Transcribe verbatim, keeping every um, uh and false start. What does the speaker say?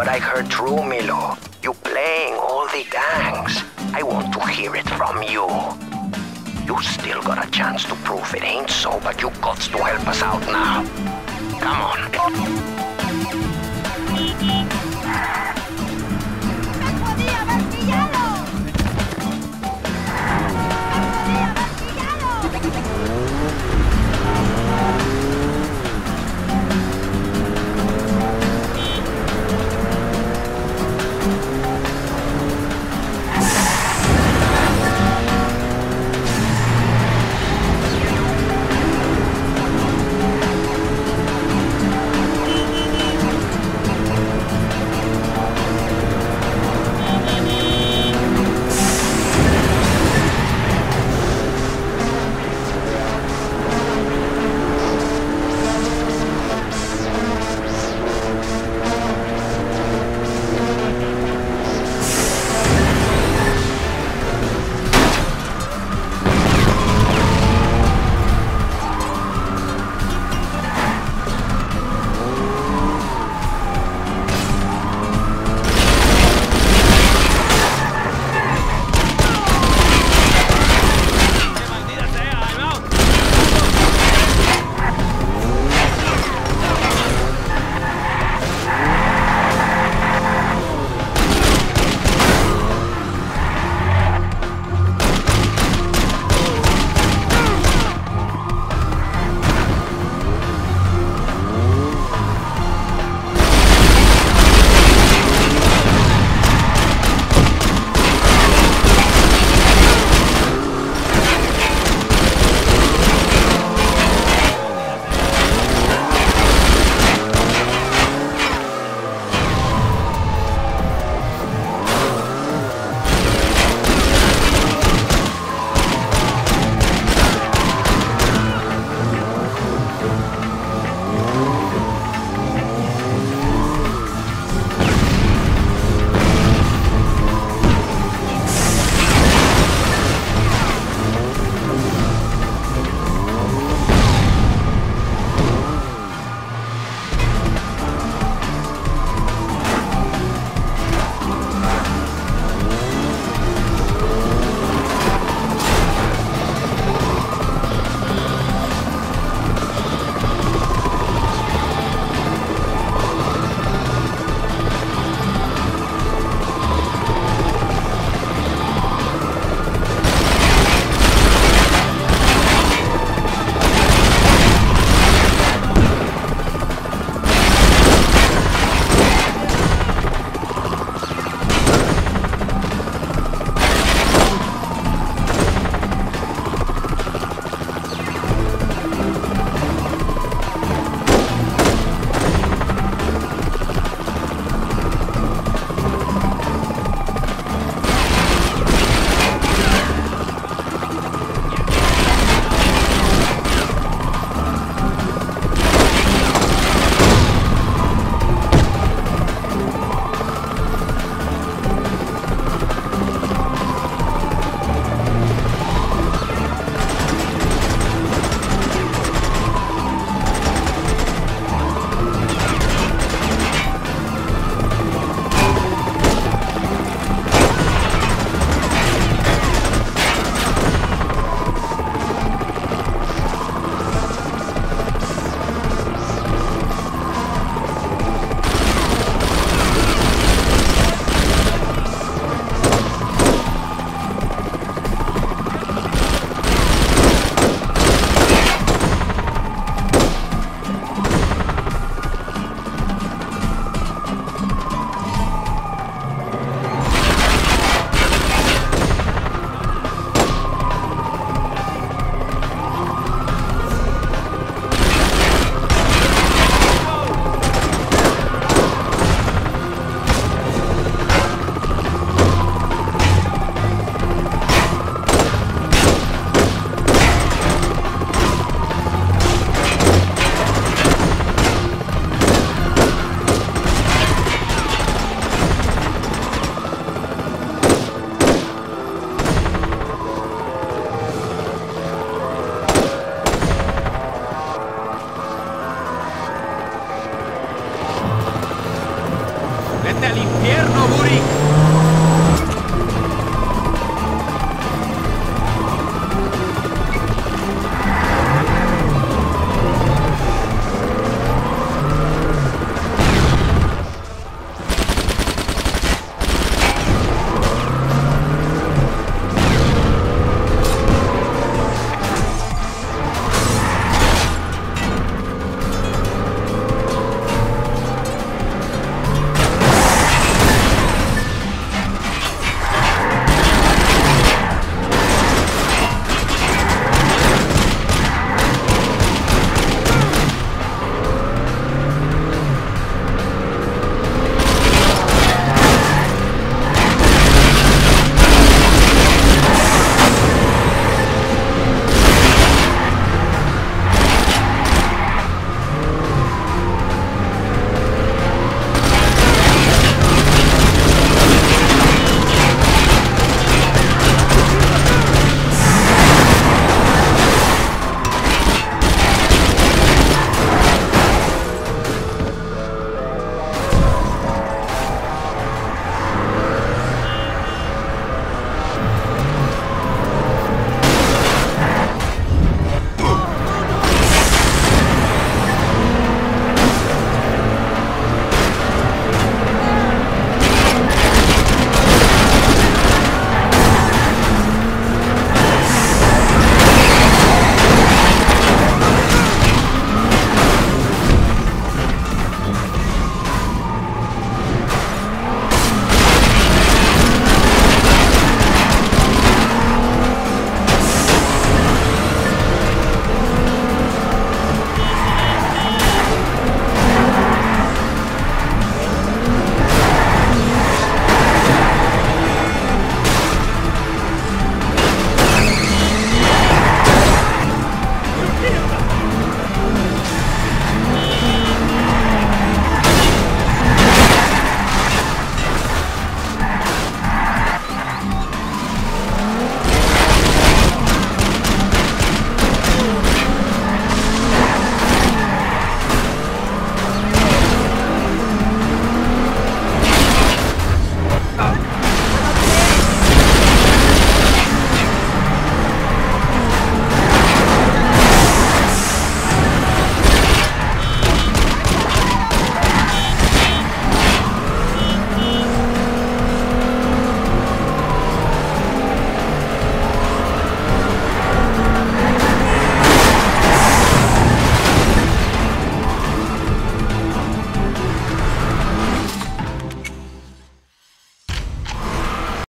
what I heard true, Milo. You playing all the gangs. I want to hear it from you. You still got a chance to prove it ain't so, but you gots to help us out now. Come on.